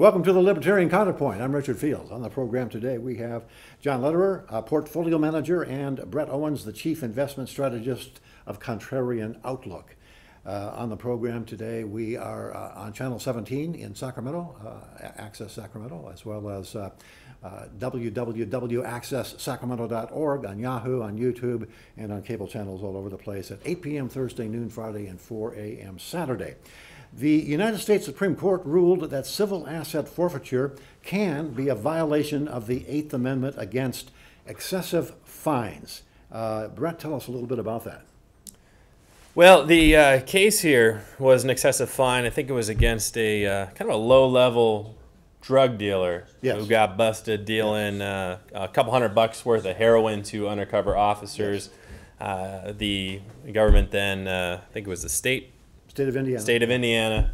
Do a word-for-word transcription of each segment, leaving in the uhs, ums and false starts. Welcome to the Libertarian Counterpoint. I'm Richard Fields. On the program today, we have John Lederer, a portfolio manager, and Brett Owens, the chief investment strategist of Contrarian Outlook. Uh, on the program today, we are uh, on Channel seventeen in Sacramento, uh, Access Sacramento, as well as uh, uh, w w w dot access sacramento dot org, on Yahoo, on YouTube, and on cable channels all over the place at eight p m Thursday, noon Friday, and four a m Saturday. The United States Supreme Court ruled that civil asset forfeiture can be a violation of the Eighth Amendment against excessive fines. Uh, Brett, tell us a little bit about that. Well, the uh, case here was an excessive fine. I think it was against a uh, kind of a low-level drug dealer, yes, who got busted dealing uh, a couple hundred bucks worth of heroin to undercover officers. Yes. Uh, the government then, uh, I think it was the state, State of Indiana. State of Indiana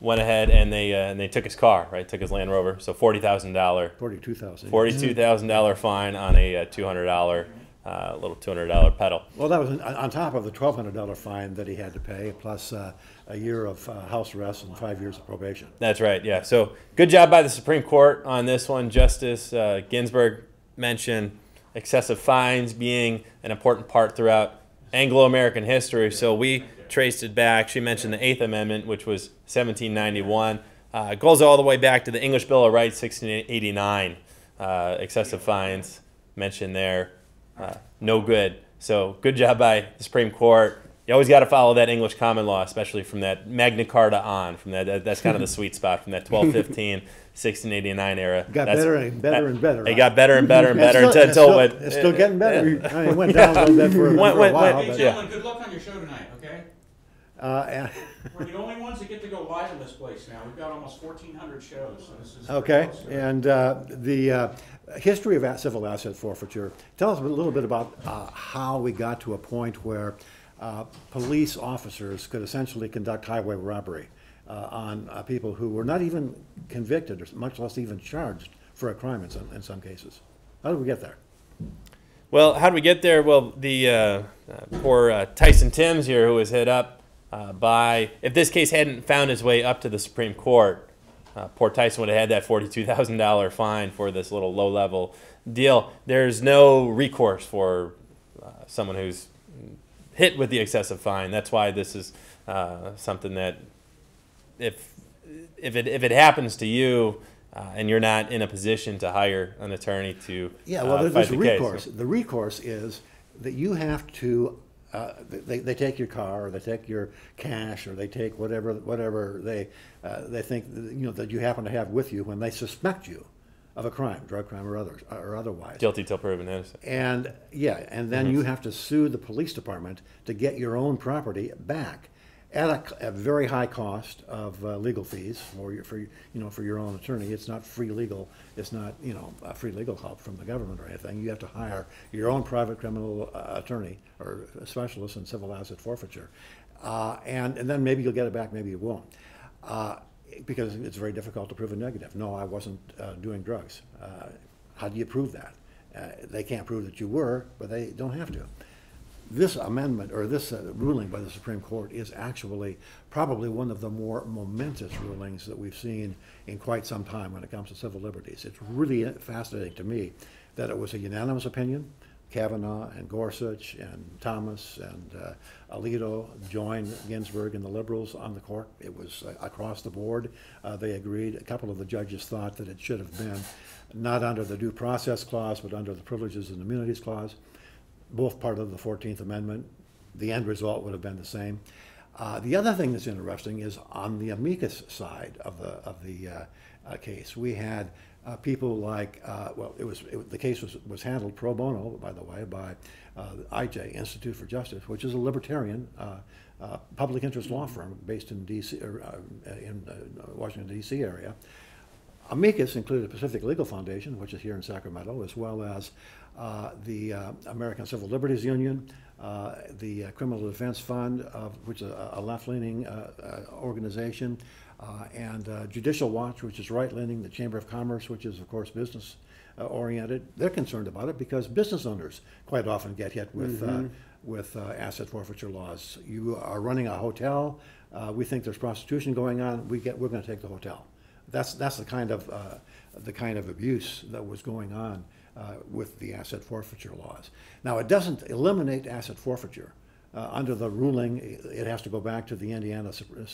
went ahead and they uh, and they took his car, right? Took his Land Rover. So forty thousand dollar, forty-two thousand, forty-two thousand dollar fine on a uh, two hundred dollar, uh, little two hundred dollar pedal. Well, that was on top of the twelve hundred dollar fine that he had to pay, plus uh, a year of uh, house arrest and five years of probation. That's right. Yeah. So good job by the Supreme Court on this one. Justice uh, Ginsburg mentioned excessive fines being an important part throughout Anglo-American history. So we traced it back. She mentioned the Eighth Amendment, which was seventeen ninety-one. Uh, it goes all the way back to the English Bill of Rights, sixteen eighty-nine. Uh, excessive fines mentioned there. Uh, no good. So good job by the Supreme Court. You always got to follow that English common law, especially from that Magna Carta on. From that, that that's kind of the sweet spot, from that twelve fifteen, sixteen eighty-nine era. Got that's, better and better that, and better. It right? got better and better and better until it's still, it's still, it, it's still getting better. It, it, I mean, it went yeah. down a little bit for, went, for went, a while. Went, hey, gentlemen, yeah. good luck on your show tonight. Okay. Uh, We're the only ones that get to go live in this place now. We've got almost fourteen hundred shows. So this is okay, and uh, the uh, history of civil asset forfeiture. Tell us a little bit about uh, how we got to a point where uh, police officers could essentially conduct highway robbery uh, on uh, people who were not even convicted, or much less even charged for a crime in some, in some cases. How did we get there? Well, how did we get there? Well, the uh, uh, poor uh, Tyson Timbs here, who was hit up Uh, by, if this case hadn't found its way up to the Supreme Court, uh, poor Tyson would have had that forty-two thousand dollar fine for this little low-level deal. There's no recourse for uh, someone who's hit with the excessive fine. That's why this is uh, something that, if if it if it happens to you, Uh, and you're not in a position to hire an attorney to yeah, well, uh, there's, fight there's the recourse. Case. The recourse is that you have to. Uh, they, they take your car, or they take your cash, or they take whatever whatever they uh, they think, you know, that you happen to have with you when they suspect you of a crime, drug crime or others or otherwise. Guilty till proven innocent. And yeah, and then mm-hmm. you have to sue the police department to get your own property back at a, a very high cost of uh, legal fees for your, for you know for your own attorney. It's not free legal. It's not you know uh, free legal help from the government or anything. You have to hire your own private criminal uh, attorney or a specialist in civil asset forfeiture, uh, and and then maybe you'll get it back. Maybe you won't, uh, because it's very difficult to prove a negative. No, I wasn't uh, doing drugs. Uh, how do you prove that? Uh, they can't prove that you were, but they don't have to. This amendment, or this uh, ruling by the Supreme Court, is actually probably one of the more momentous rulings that we've seen in quite some time when it comes to civil liberties. It's really fascinating to me that it was a unanimous opinion. Kavanaugh and Gorsuch and Thomas and uh, Alito joined Ginsburg and the liberals on the court. It was uh, across the board. Uh, they agreed. A couple of the judges thought that it should have been not under the Due Process Clause, but under the Privileges and Immunities Clause. Both part of the fourteenth Amendment. The end result would have been the same. Uh, the other thing that's interesting is on the amicus side of the of the uh, uh, case, we had uh, people like uh, well, it was it, the case was was handled pro bono, by the way, by uh, the I J Institute for Justice, which is a libertarian uh, uh, public interest law firm based in D C or uh, in uh, Washington D C area. Amicus included the Pacific Legal Foundation, which is here in Sacramento, as well as uh, the uh, American Civil Liberties Union, uh, the uh, Criminal Defense Fund, uh, which is a, a left-leaning uh, uh, organization, uh, and uh, Judicial Watch, which is right-leaning, the Chamber of Commerce, which is, of course, business-oriented. They're concerned about it because business owners quite often get hit with, mm-hmm. uh, with uh, asset forfeiture laws. You are running a hotel. Uh, we think there's prostitution going on. We get, we're going to take the hotel. That's that's the kind of uh, the kind of abuse that was going on uh, with the asset forfeiture laws. Now, it doesn't eliminate asset forfeiture. Uh, under the ruling, it has to go back to the Indiana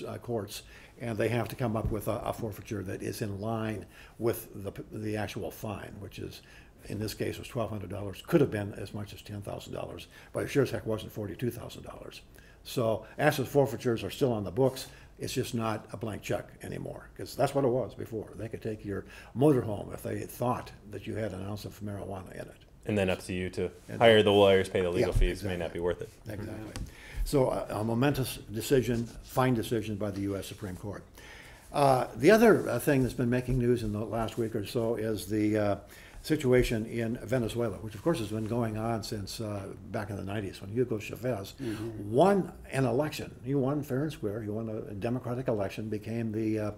uh, courts, and they have to come up with a, a forfeiture that is in line with the, the actual fine, which is, in this case, was twelve hundred dollars. Could have been as much as ten thousand dollars, but it sure as heck wasn't forty-two thousand dollars. So asset forfeitures are still on the books. It's just not a blank check anymore, because that's what it was before. They could take your motorhome if they thought that you had an ounce of marijuana in it. And then up to you to hire the lawyers, pay the legal yeah, fees, exactly. May not be worth it. Exactly. So uh, a momentous decision, fine decision by the U S Supreme Court. Uh, the other uh, thing that's been making news in the last week or so is the uh, situation in Venezuela, which of course has been going on since uh, back in the nineties when Hugo Chavez mm-hmm. won an election. He won fair and square. He won a democratic election, became the uh,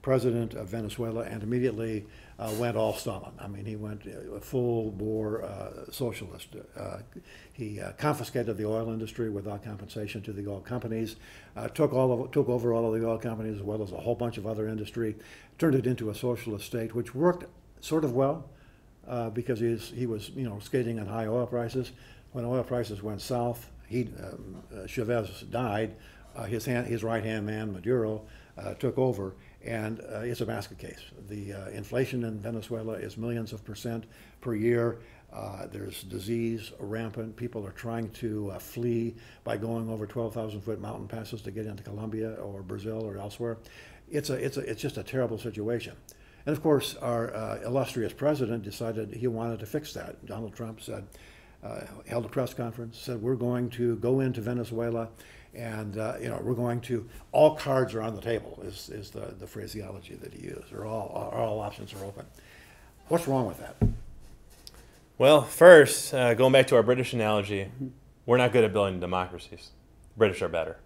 president of Venezuela, and immediately uh, went all Stalin. I mean, he went uh, full bore uh, socialist. Uh, he uh, confiscated the oil industry without compensation to the oil companies, uh, took, all of, took over all of the oil companies as well as a whole bunch of other industry, turned it into a socialist state, which worked sort of well uh, because he, is, he was, you know, skating on high oil prices. When oil prices went south, he, um, uh, Chavez died. Uh, his, hand, his right-hand man, Maduro, uh, took over. And uh, it's a basket case. The uh, inflation in Venezuela is millions of percent per year. Uh, there's disease rampant. People are trying to uh, flee by going over twelve thousand foot mountain passes to get into Colombia or Brazil or elsewhere. It's, a, it's, a, it's just a terrible situation. And of course, our uh, illustrious president decided he wanted to fix that. Donald Trump said, uh, held a press conference, said, we're going to go into Venezuela. And, uh, you know, we're going to, all cards are on the table is, is the, the phraseology that he used, or all, all options are open. What's wrong with that? Well, first, uh, going back to our British analogy, we're not good at building democracies. The British are better.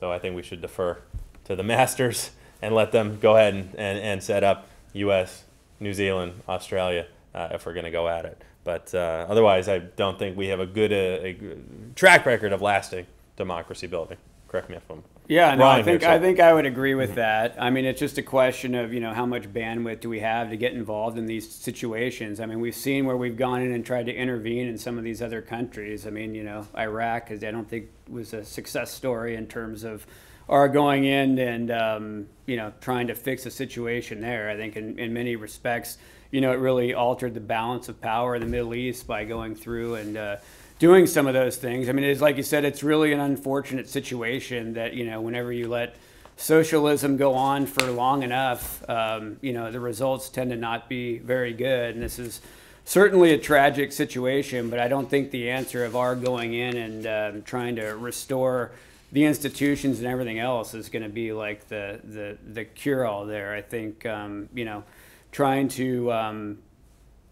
So I think we should defer to the masters and let them go ahead and, and, and set up U S, New Zealand, Australia, uh, if we're going to go at it. But uh, otherwise, I don't think we have a good uh, a track record of lasting democracy building. Correct me if I'm yeah, no, I think here, so. I think I would agree with that. I mean, it's just a question of, you know, how much bandwidth do we have to get involved in these situations? I mean, we've seen where we've gone in and tried to intervene in some of these other countries. I mean, you know, Iraq, is I don't think was a success story in terms of our going in and um, you know, trying to fix a situation there. I think in, in many respects, you know, it really altered the balance of power in the Middle East by going through and. Uh, doing some of those things. I mean, it's like you said, it's really an unfortunate situation that, you know, whenever you let socialism go on for long enough, um, you know, the results tend to not be very good. And this is certainly a tragic situation, but I don't think the answer of our going in and um, trying to restore the institutions and everything else is going to be like the, the, the cure-all there. I think, um, you know, trying to, um,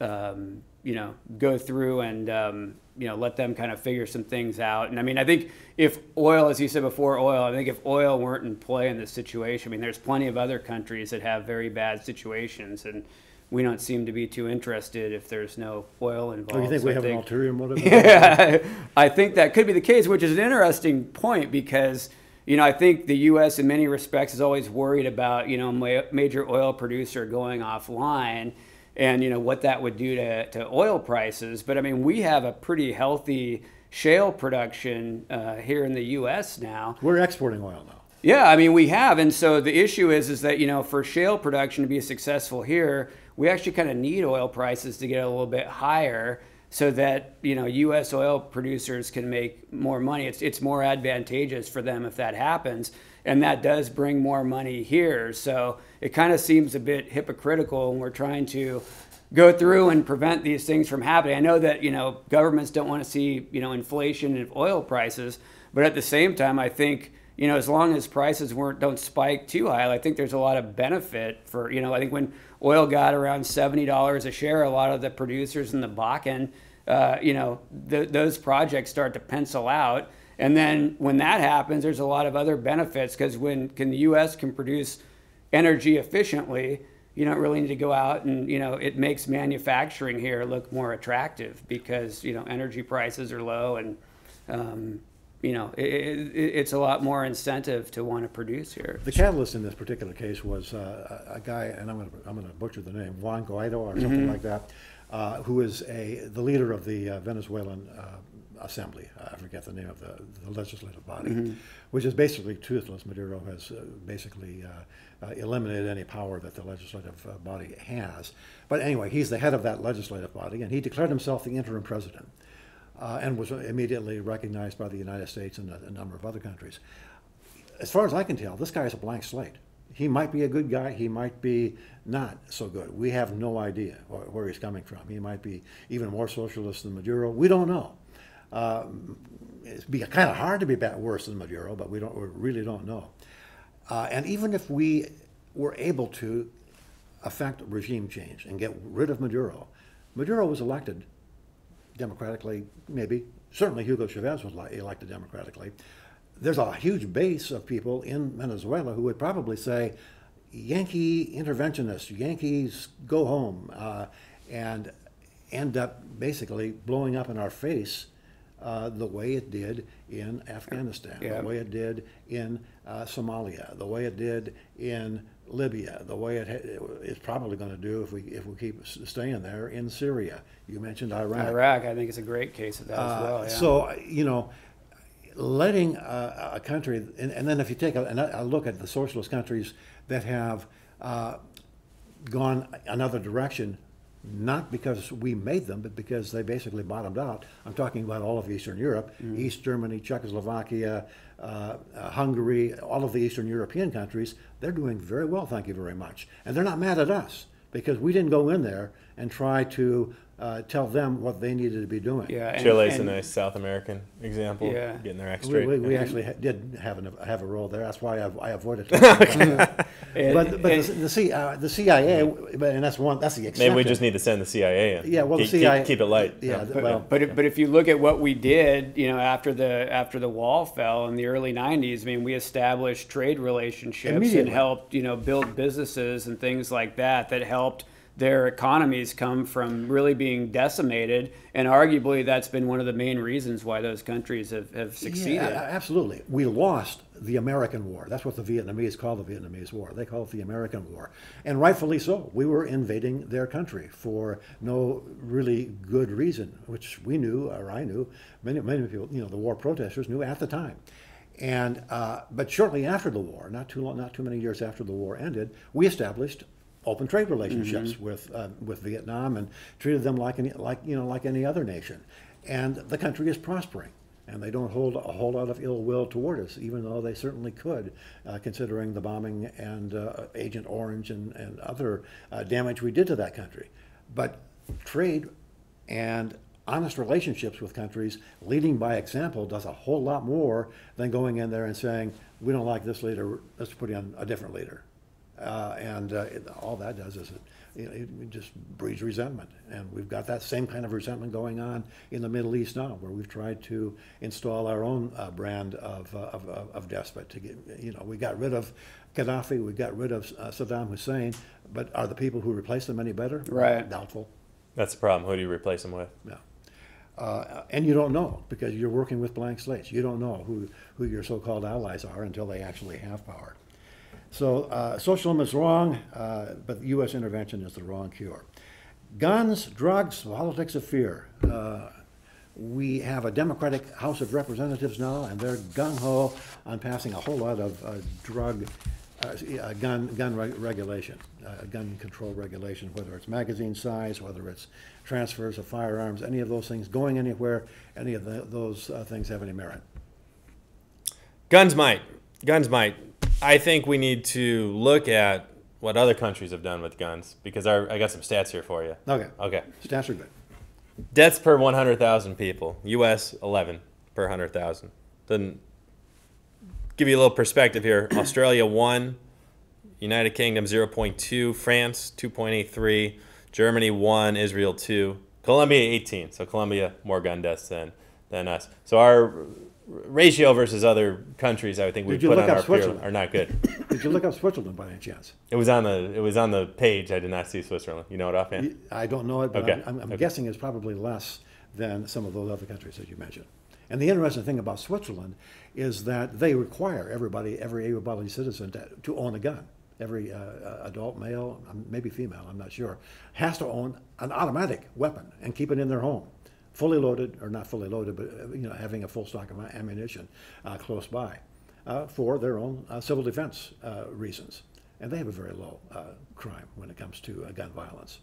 um, you know, go through and, um, you know, let them kind of figure some things out. And I mean, I think if oil, as you said before, oil, I think if oil weren't in play in this situation, I mean, there's plenty of other countries that have very bad situations, and we don't seem to be too interested if there's no oil involved. Oh, you think so we I have think, an ulterior motive? Yeah, I think that could be the case, which is an interesting point because, you know, I think the U S in many respects is always worried about, you know, ma major oil producer going offline. And, you know, what that would do to, to oil prices. But, I mean, we have a pretty healthy shale production uh, here in the U S now. We're exporting oil now. Yeah, I mean, we have. And so the issue is, is that, you know, for shale production to be successful here, we actually kind of need oil prices to get a little bit higher so that, you know, U S oil producers can make more money. It's, it's more advantageous for them if that happens. And that does bring more money here. So it kind of seems a bit hypocritical when we're trying to go through and prevent these things from happening. I know that, you know, governments don't want to see, you know, inflation and oil prices. But at the same time, I think, you know, as long as prices weren't don't spike too high, I think there's a lot of benefit for, you know, I think when oil got around seventy dollars a share, a lot of the producers in the Bakken, uh, you know, th those projects start to pencil out. And then when that happens, there's a lot of other benefits because when can the U S can produce energy efficiently, you don't really need to go out and, you know, it makes manufacturing here look more attractive because, you know, energy prices are low and, um, you know, it, it, it's a lot more incentive to want to produce here. The catalyst in this particular case was uh, a guy, and I'm going to I'm going to butcher the name, Juan Guaido or something mm-hmm. like that, uh, who is a the leader of the uh, Venezuelan uh, Assembly. I forget the name of the, the legislative body, mm-hmm. which is basically toothless. Maduro has uh, basically uh, uh, eliminated any power that the legislative uh, body has. But anyway, he's the head of that legislative body, and he declared himself the interim president. Uh, and was immediately recognized by the United States and a, a number of other countries. As far as I can tell, this guy is a blank slate. He might be a good guy, he might be not so good. We have no idea where, where he's coming from. He might be even more socialist than Maduro. We don't know. Uh, it'd be kind of hard to be bad, worse than Maduro, but we don't. We really don't know. Uh, and even if we were able to affect regime change and get rid of Maduro, Maduro was elected democratically, maybe. Certainly Hugo Chavez was elected democratically. There's a huge base of people in Venezuela who would probably say, Yankee interventionists, Yankees go home, uh, and end up basically blowing up in our face uh, the way it did in Afghanistan, yeah. the way it did in uh, Somalia, the way it did in Libya, the way it is probably going to do if we if we keep staying there in Syria. You mentioned Iraq. Iraq, I think, is a great case of that uh, as well. Yeah. So you know, letting a, a country, and, and then if you take a, a look at the socialist countries that have uh, gone another direction, not because we made them, but because they basically bottomed out. I'm talking about all of Eastern Europe, mm. East Germany, Czechoslovakia, uh, uh, Hungary, all of the Eastern European countries. They're doing very well, thank you very much. And they're not mad at us because we didn't go in there and try to uh, tell them what they needed to be doing. Yeah, and, Chile's and, a nice South American example, yeah. getting their act straight. We, we, we actually ha did have, an, have a role there. That's why I, I avoided talking about that. and, but but and, the, the, C, uh, the C I A, and that's one. That's the exception. Maybe we just need to send the C I A in. Yeah, well, keep, the C I A, keep, keep it light. Yeah, yeah. But, well, but, yeah. but if you look at what we did, you know, after the after the wall fell in the early nineties, I mean, we established trade relationships and helped, you know, build businesses and things like that that helped their economies come from really being decimated, and arguably that's been one of the main reasons why those countries have, have succeeded. Yeah, absolutely. We lost the American War. That's what the Vietnamese call the Vietnamese War. They call it the American War. And rightfully so. We were invading their country for no really good reason, which we knew, or I knew, many, many people, you know, the war protesters knew at the time. And, uh, but shortly after the war, not too long, not too many years after the war ended, we established open trade relationships mm-hmm. with uh, with Vietnam and treated them like any like you know like any other nation, and the country is prospering, and they don't hold a whole lot of ill will toward us, even though they certainly could, uh, considering the bombing and uh, Agent Orange and and other uh, damage we did to that country. But trade and honest relationships with countries, leading by example, does a whole lot more than going in there and saying, we don't like this leader, let's put in a different leader. Uh, and uh, it, all that does is it, it, it just breeds resentment, and we've got that same kind of resentment going on in the Middle East now, where we've tried to install our own uh, brand of, uh, of, of despot. To get, you know, we got rid of Gaddafi, we got rid of uh, Saddam Hussein, but are the people who replaced them any better? Right, doubtful. That's the problem. Who do you replace them with? Yeah. Uh, and you don't know, because you're working with blank slates. You don't know who who your so-called allies are until they actually have power. So uh, socialism is wrong, uh, but U S intervention is the wrong cure. Guns, drugs, politics of fear. Uh, we have a Democratic House of Representatives now, and they're gung-ho on passing a whole lot of uh, drug, uh, gun, gun re regulation, uh, gun control regulation, whether it's magazine size, whether it's transfers of firearms, any of those things going anywhere, any of the, those uh, things have any merit. Guns might. Guns might. I think we need to look at what other countries have done with guns, because our, I got some stats here for you. Okay. Okay. Stats are good. Deaths per one hundred thousand people. U S eleven per one hundred thousand. Then give you a little perspective here. Australia one, United Kingdom zero point two, France two point eight three, Germany one, Israel two, Colombia eighteen. So Colombia more gun deaths than than us. So our ratio versus other countries, I would think we put on our peer are not good. Did you look up Switzerland by any chance? It was on the it was on the page. I did not see Switzerland. You know it offhand? I don't know it, but okay. I'm, I'm, I'm okay. guessing it's probably less than some of those other countries that you mentioned. And the interesting thing about Switzerland is that they require everybody, every able-bodied citizen to, to own a gun. Every uh, adult male, maybe female, I'm not sure, has to own an automatic weapon and keep it in their home, fully loaded, or not fully loaded, but you know, having a full stock of ammunition uh, close by uh, for their own uh, civil defense uh, reasons. And they have a very low uh, crime when it comes to uh, gun violence.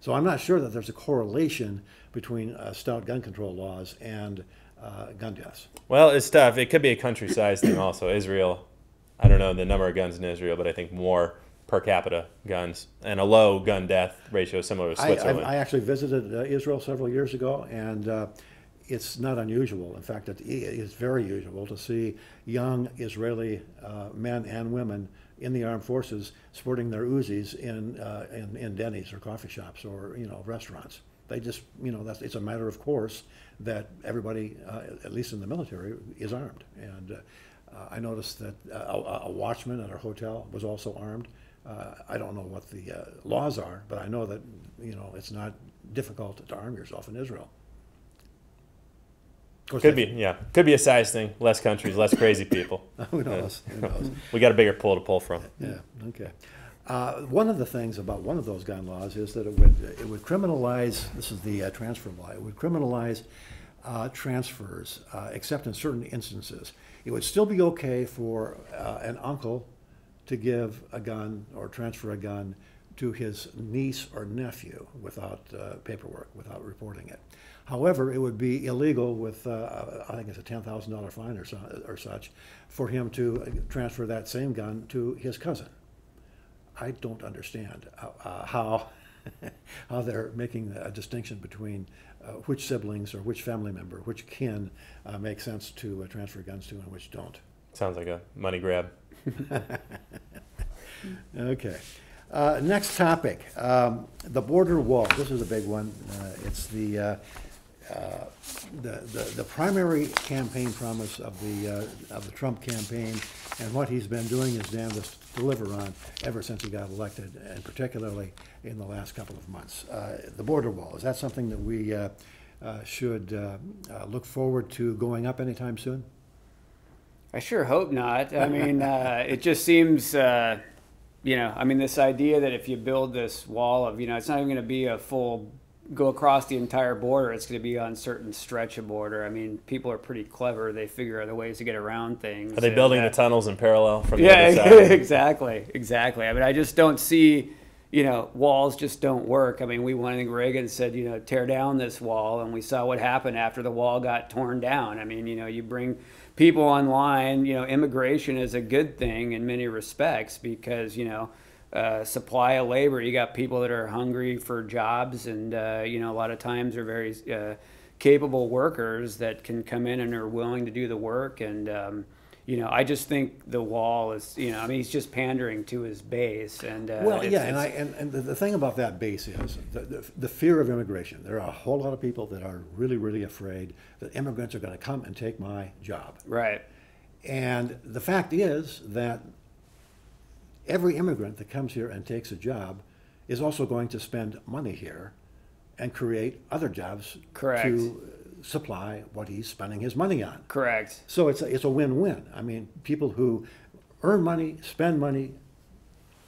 So I'm not sure that there's a correlation between uh, stout gun control laws and uh, gun deaths. Well, it's tough. It could be a country-sized thing also. Israel, I don't know the number of guns in Israel, but I think more per capita guns and a low gun death ratio similar to Switzerland. I, I, I actually visited uh, Israel several years ago, and uh, it's not unusual. In fact, it is very usual to see young Israeli uh, men and women in the armed forces sporting their Uzis in, uh, in in Denny's or coffee shops or you know restaurants. They just you know that's it's a matter of course that everybody, uh, at least in the military, is armed. And uh, I noticed that uh, a watchman at our hotel was also armed. Uh, I don't know what the uh, laws are, but I know that you know it's not difficult to arm yourself in Israel. Could be, yeah. Could be a size thing. Less countries, less crazy people. Who knows? Who knows? We got a bigger pool to pull from. Yeah. Okay. Uh, one of the things about one of those gun laws is that it would it would criminalize. This is the uh, transfer law. It would criminalize uh, transfers, uh, except in certain instances. It would still be okay for uh, an uncle to give a gun or transfer a gun to his niece or nephew without uh, paperwork, without reporting it. However, it would be illegal with, uh, I think it's a ten thousand dollar fine or, so, or such, for him to transfer that same gun to his cousin. I don't understand uh, how, how they're making a distinction between uh, which siblings or which family member, which kin uh, make sense to uh, transfer guns to and which don't. Sounds like a money grab. Okay. Uh, next topic, um, the border wall. This is a big one. Uh, it's the, uh, uh, the, the the primary campaign promise of the uh, of the Trump campaign, and what he's been doing his damnedest to deliver on ever since he got elected, and particularly in the last couple of months. Uh, the border wall, is that something that we uh, uh, should uh, uh, look forward to going up anytime soon? I sure hope not. I mean, uh, it just seems. Uh... You know, I mean, this idea that if you build this wall of, you know, it's not even going to be a full, go across the entire border. It's going to be on certain stretch of border. I mean, people are pretty clever. They figure out ways to get around things. Are they building that, the tunnels in parallel from the yeah, other side? Yeah, exactly. Exactly. I mean, I just don't see, you know, walls just don't work. I mean, we went, I think Reagan said, you know, tear down this wall. And we saw what happened after the wall got torn down. I mean, you know, you bring people online, you know, immigration is a good thing in many respects because, you know, uh, supply of labor, you got people that are hungry for jobs and, uh, you know, a lot of times are very uh, capable workers that can come in and are willing to do the work. And, um, you know, I just think the wall is, you know, I mean, he's just pandering to his base. And uh, Well, it's, yeah, it's, and, I, and, and the thing about that base is the, the, the fear of immigration. There are a whole lot of people that are really, really afraid that immigrants are going to come and take my job. Right. And the fact is that every immigrant that comes here and takes a job is also going to spend money here and create other jobs. Correct. To supply what he's spending his money on. Correct. So it's a, it's a win-win. I mean, people who earn money, spend money,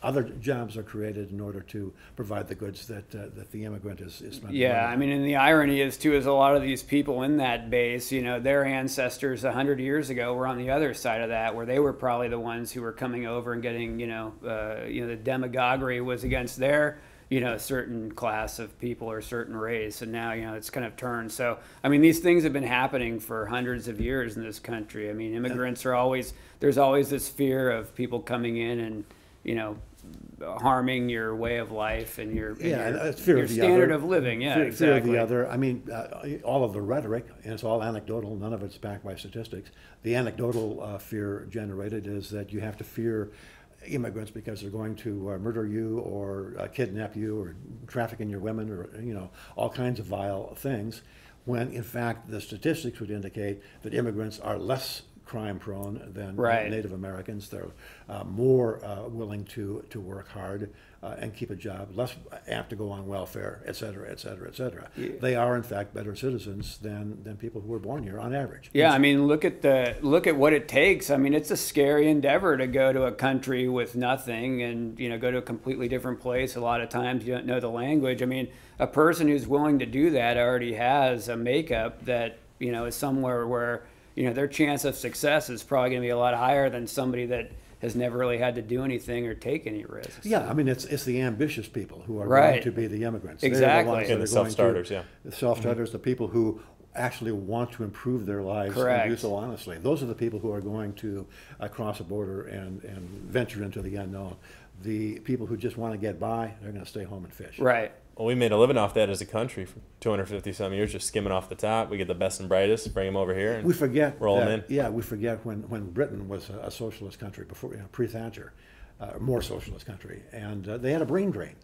other jobs are created in order to provide the goods that uh, that the immigrant is, is spending. Yeah, money. I mean, and the irony is too is a lot of these people in that base, you know, their ancestors a hundred years ago were on the other side of that, where they were probably the ones who were coming over and getting, you know, uh, you know, the demagoguery was against their, you know, a certain class of people or a certain race, and now, you know, it's kind of turned. So, I mean, these things have been happening for hundreds of years in this country. I mean, immigrants are always, there's always this fear of people coming in and, you know, harming your way of life and your, and yeah, your, fear your of the standard other. of living. Yeah, fear, exactly. Fear of the other. I mean, uh, all of the rhetoric, and it's all anecdotal, none of it's backed by statistics. The anecdotal uh, fear generated is that you have to fear immigrants because they're going to uh, murder you or uh, kidnap you or traffic in your women or, you know, all kinds of vile things, when in fact the statistics would indicate that immigrants are less crime-prone than right. Native Americans. They're uh, more uh, willing to to work hard uh, and keep a job, less apt to go on welfare, et cetera, et cetera, et cetera. Yeah. They are, in fact, better citizens than than people who were born here on average. Yeah, I mean, look at the look at what it takes. I mean, it's a scary endeavor to go to a country with nothing and you know go to a completely different place. A lot of times, you don't know the language. I mean, a person who's willing to do that already has a makeup that you know is somewhere where. You know, their chance of success is probably going to be a lot higher than somebody that has never really had to do anything or take any risks. Yeah, I mean, it's it's the ambitious people who are right. going to be the immigrants. Exactly. They're the, and the self-starters, to, yeah. The self-starters, mm-hmm. the people who actually want to improve their lives Correct. and do so honestly. Those are the people who are going to uh, cross a border and, and venture into the unknown. The people who just want to get by, they're going to stay home and fish. Right. Well, we made a living off that as a country for two hundred fifty some years, just skimming off the top. We get the best and brightest, bring them over here, and we forget roll them in. Yeah, we forget when, when Britain was a socialist country before, you know, pre-Thatcher, uh, more socialist country, and uh, they had a brain drain.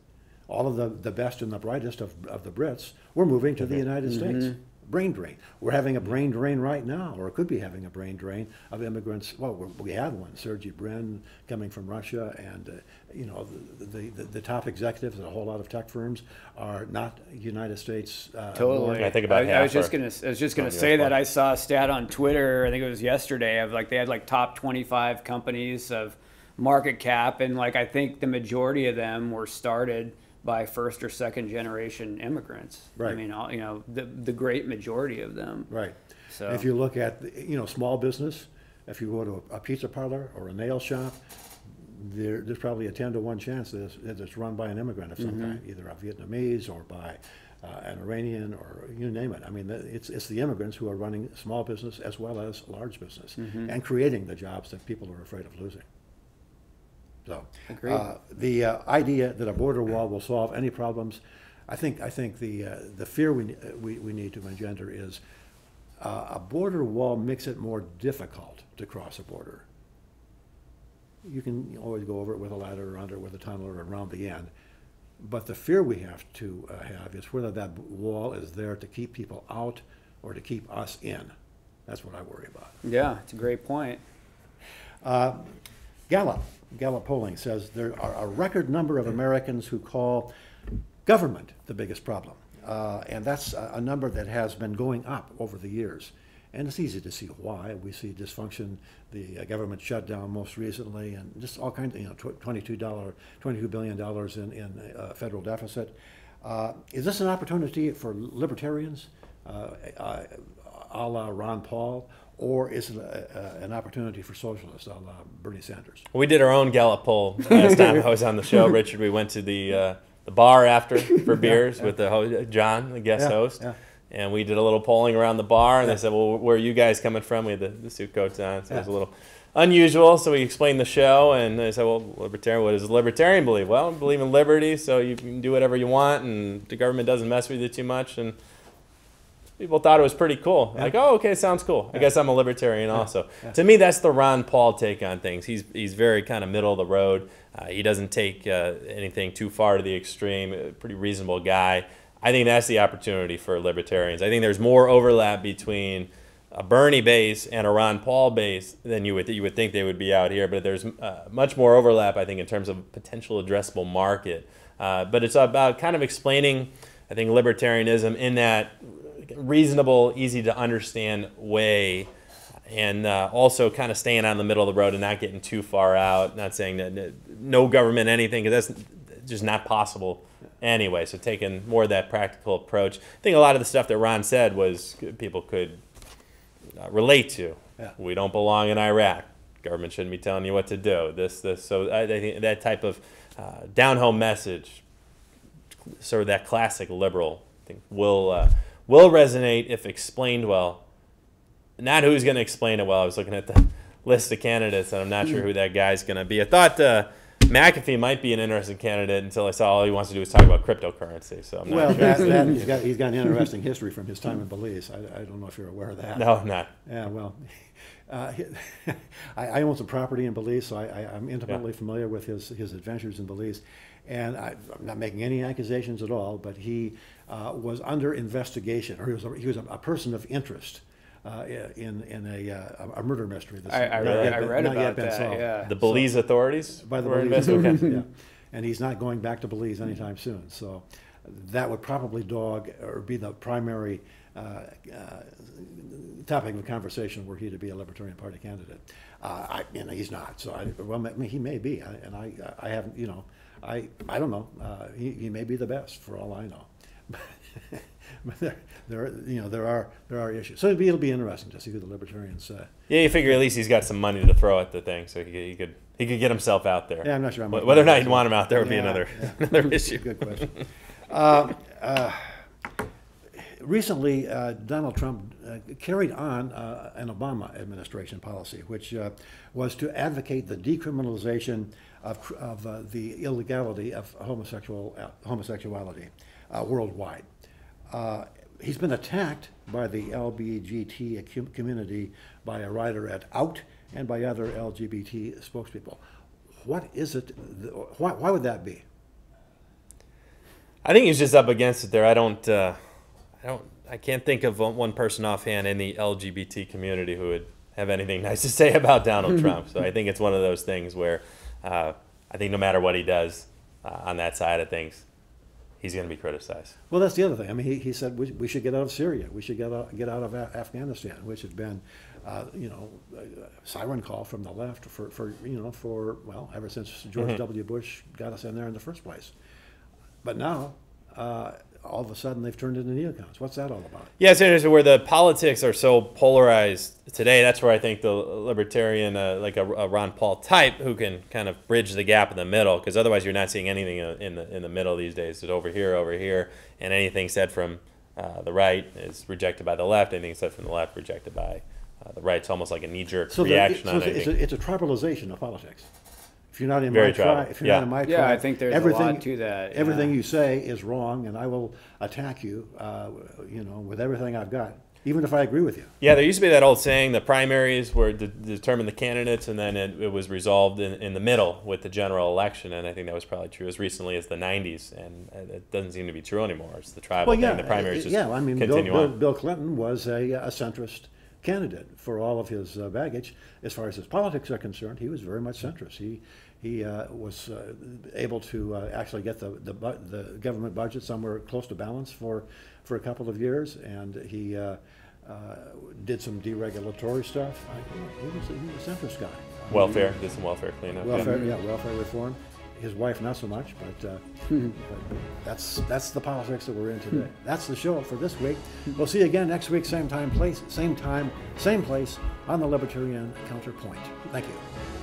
All of the, the best and the brightest of, of the Brits were moving to mm-hmm. the United mm-hmm. States. Brain drain. We're having a brain drain right now, or could be having a brain drain of immigrants. Well, we have one. Sergey Brin coming from Russia, and uh, you know the, the the top executives at a whole lot of tech firms are not United States. Uh, totally. I think about I, half I was just gonna. I was just gonna say that I saw a stat on Twitter. I think it was yesterday of like they had like top twenty-five companies of market cap, and like I think the majority of them were started by first or second generation immigrants. Right. I mean, all, you know, the the great majority of them. Right. So if you look at, you know, small business, if you go to a, a pizza parlor or a nail shop, there, there's probably a ten to one chance that it's, that it's run by an immigrant of some mm-hmm. kind, either a Vietnamese or by uh, an Iranian or you name it. I mean, it's, it's the immigrants who are running small business as well as large business mm-hmm. and creating the jobs that people are afraid of losing. So uh, the uh, idea that a border wall will solve any problems, I think I think the uh, the fear we, we we need to engender is uh, a border wall makes it more difficult to cross a border. You can always go over it with a ladder or under it with a tunnel or around the end, but the fear we have to uh, have is whether that wall is there to keep people out or to keep us in. That's what I worry about. Yeah, it's a great point. Uh, Gallup. Gallup polling says there are a record number of Americans who call government the biggest problem. Uh, and that's a, a number that has been going up over the years. And it's easy to see why. We see dysfunction, the uh, government shutdown most recently, and just all kinds of, you know, twenty-two billion dollars in, in uh, federal deficit. Uh, is this an opportunity for libertarians, uh, uh, a la Ron Paul? Or is it a, a, an opportunity for socialists, a la Bernie Sanders? We did our own Gallup poll last time I was on the show, Richard. We went to the uh, the bar after for beers yeah, yeah. with the host, John, the guest yeah, host, yeah. and we did a little polling around the bar. And yeah. they said, "Well, where are you guys coming from?" We had the, the suit coats on, so yeah. it was a little unusual. So we explained the show, and they said, "Well, libertarian, what does a libertarian believe?" Well, I believe in liberty, so you can do whatever you want, and the government doesn't mess with you too much, and people thought it was pretty cool. Yeah. Like, oh, okay, sounds cool. Yeah. I guess I'm a libertarian yeah. also. Yeah. To me, that's the Ron Paul take on things. He's, he's very kind of middle of the road. Uh, he doesn't take uh, anything too far to the extreme. A pretty reasonable guy. I think that's the opportunity for libertarians. I think there's more overlap between a Bernie base and a Ron Paul base than you would, you would think they would be out here. But there's uh, much more overlap, I think, in terms of potential addressable market. Uh, but it's about kind of explaining, I think, libertarianism in that reasonable, easy to understand way, and uh, also kind of staying on the middle of the road and not getting too far out, not saying that no government anything, because that's just not possible anyway. So taking more of that practical approach. I think a lot of the stuff that Ron said was people could uh, relate to. Yeah. We don't belong in Iraq. Government shouldn't be telling you what to do. This, this. So I think that type of uh, down-home message, sort of that classic liberal thing, will... Uh, will resonate if explained well. Not who's going to explain it well. I was looking at the list of candidates, and I'm not sure who that guy's going to be. I thought uh, McAfee might be an interesting candidate until I saw all he wants to do is talk about cryptocurrency. So I'm not well, sure. that, that, he's got he's got an interesting history from his time in Belize. I, I don't know if you're aware of that. No, I'm not. Yeah, well, uh, I, I own some property in Belize, so I, I, I'm intimately yeah. familiar with his his adventures in Belize. And I, I'm not making any accusations at all, but he uh, was under investigation, or he was a, he was a, a person of interest uh, in in a, uh, a murder mystery. That's I, I read, I been, read about that. Solved. Yeah, the Belize so, authorities by the Belize. Okay. Yeah. And he's not going back to Belize anytime soon. So that would probably dog or be the primary uh, uh, topic of conversation were he to be a Libertarian Party candidate. Uh, I, and he's not. So I, well, I mean, he may be, I, and I I haven't. You know, I I don't know. Uh, he he may be the best for all I know. But there, there, you know, there are there are issues. So it'll be, it'll be interesting to see who the Libertarians. Uh, yeah, you figure at least he's got some money to throw at the thing, so he, he could he could get himself out there. Yeah, I'm not sure. I'm Whether not or not you'd want him out there would yeah, be another yeah. another issue. Good question. uh, uh, recently, uh, Donald Trump uh, carried on uh, an Obama administration policy, which uh, was to advocate the decriminalization of of uh, the illegality of homosexual uh, homosexuality uh, worldwide. Uh, he's been attacked by the L G B T community, by a writer at Out, and by other L G B T spokespeople. What is it? Why, why would that be? I think he's just up against it there. I don't, uh, I don't, I can't think of one person offhand in the L G B T community who would have anything nice to say about Donald Trump. So I think it's one of those things where uh, I think no matter what he does uh, on that side of things, he's going to be criticized. Well, that's the other thing. I mean, he, he said we, we should get out of Syria. We should get out, get out of Af Afghanistan, which had been, uh, you know, a siren call from the left for, for you know, for, well, ever since George mm-hmm. W. Bush got us in there in the first place. But now, uh, all of a sudden, they've turned into neocons. What's that all about? Yeah, it's interesting. Where the politics are so polarized today, that's where I think the libertarian, uh, like a, a Ron Paul type, who can kind of bridge the gap in the middle, because otherwise you're not seeing anything in the in the middle these days. It's over here, over here, and anything said from uh, the right is rejected by the left. Anything said from the left rejected by uh, the right. It's almost like a knee-jerk so reaction. The, it, so on it's, anything. A, it's a tribalization of politics. If you're not in Very my tribe, if you're yeah. not in my tribe, yeah, I think there's everything, a lot to that. Yeah. Everything you say is wrong, and I will attack you, uh, you know, with everything I've got, even if I agree with you. Yeah, there used to be that old saying: the primaries were to determine the candidates, and then it, it was resolved in, in the middle with the general election. And I think that was probably true as recently as the nineties, and it doesn't seem to be true anymore. It's the tribal well, yeah, thing. The primaries it, just yeah. I mean, Bill, Bill, Bill Clinton was a, a centrist candidate for all of his uh, baggage. As far as his politics are concerned, he was very much centrist. He he uh, was uh, able to uh, actually get the, the the government budget somewhere close to balance for for a couple of years, and he uh, uh, did some deregulatory stuff. I, he, was, he was a centrist guy. Welfare, did some welfare cleanup. Welfare, yeah, yeah welfare reform. His wife, not so much, but, uh, but that's that's the politics that we're in today. That's the show for this week. We'll see you again next week, same time, place, same time, same place on the Libertarian Counterpoint. Thank you.